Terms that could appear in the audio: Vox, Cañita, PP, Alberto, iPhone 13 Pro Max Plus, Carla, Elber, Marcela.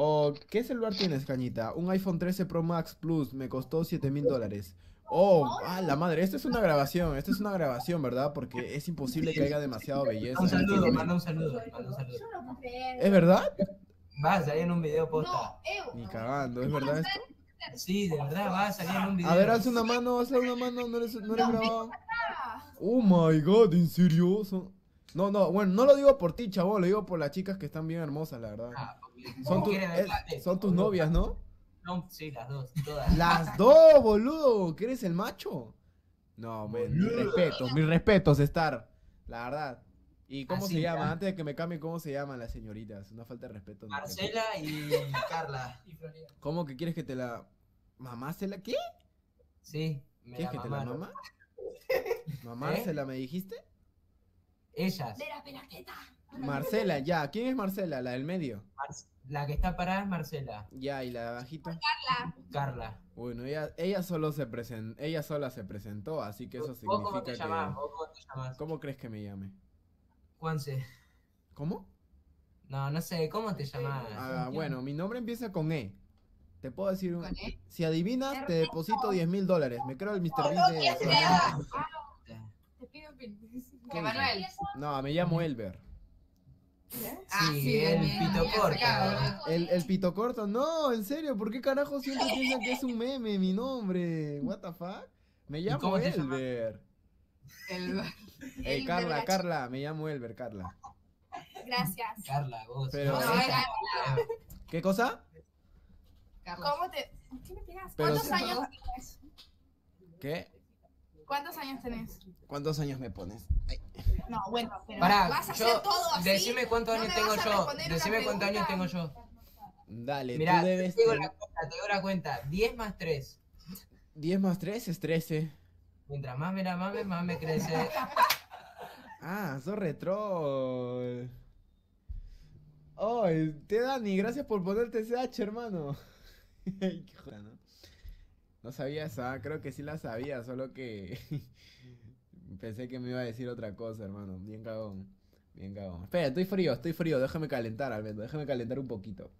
Oh, ¿qué celular tienes, Cañita? Un iPhone 13 Pro Max Plus. Me costó $7.000. Oh, a la madre. Esto es una grabación. Esto es una grabación, ¿verdad? Porque es imposible que haya demasiado belleza. Un saludo, manda un saludo. ¿Es verdad? Va, salía en un video posta. Ni cagando. ¿Es verdad esto? Sí, de verdad, va a salir en un video. A ver, haz una mano. No eres grabado. Oh my god, ¿en serio? No, bueno, no lo digo por ti, chavo, lo digo por las chicas que están bien hermosas, la verdad. Ah, son tus novias, ¿no? No, sí, las dos, todas. ¡Las dos, boludo! ¿Que eres el macho? No, mis respetos, Star, la verdad. ¿Y cómo se llama? Antes de que me cambie, ¿cómo se llaman las señoritas? Una falta de respeto. Marcela y Carla. ¿Cómo que quieres que te la... ¿Mamásela? ¿Qué? Sí, me ¿quieres que te la mamá? ¿Mamásela me dijiste? Ellas. Marcela, ya. ¿Quién es Marcela? La del medio. La que está parada es Marcela. Ya, ¿y la de abajito? Carla. Bueno, ella sola se presentó, así que eso significa ¿cómo te llamás? ¿Cómo crees que me llame? Juanse. ¿Cómo? No sé, ¿cómo te llamás? Ah, bueno, mi nombre empieza con E. Te puedo decir un... Si adivinas, te deposito $10.000. Me creo el Mr. Bean de... Te pido Manuel. No, me llamo Elber. Sí, el pito corto. El pito corto, no, en serio, ¿por qué carajo siempre piensan que es un meme mi nombre? What the fuck? Me llamo Elber. Carla, me llamo Elber, Carla. Gracias. Carla, vos. Pero, ¿qué cosa? ¿Cómo te? ¿Qué me pegas? ¿Cuántos años tienes? ¿Qué? ¿Cuántos años tenés? ¿Cuántos años me pones? Ay. No, bueno, pero pará, vas a hacer todo así. Decime cuántos años tengo yo. Decime cuántos años tengo yo. Dale, mirá, tú debes... Te digo la cuenta. 10 más 3. 10 más 3 es 13. Mientras más me la mames, más me crece. Ah, sos retrol. Oh, te Dani, gracias por ponerte CH, hermano. Qué joda, ¿no? No sabía esa, creo que sí la sabía, solo que pensé que me iba a decir otra cosa, hermano. Bien cagón, bien cagón. Espera, estoy frío, déjame calentar, Alberto, déjame calentar un poquito.